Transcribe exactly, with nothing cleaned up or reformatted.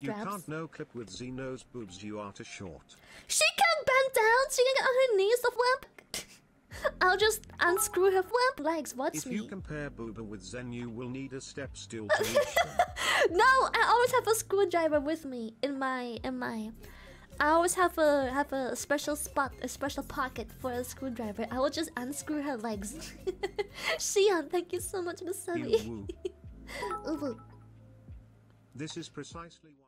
You perhaps. Can't no clip with Zeno's boobs, you are too short. She can bend down, she can get on her knees, the wimp. I'll just unscrew her wimp legs, what's me? If you me? compare booba with Zen, you will need a step stool to reach her. No, I always have a screwdriver with me in my, in my... I always have a have a special spot, a special pocket for a screwdriver. I will just unscrew her legs. Xian, thank you so much, Miss Sunny. This is precisely why.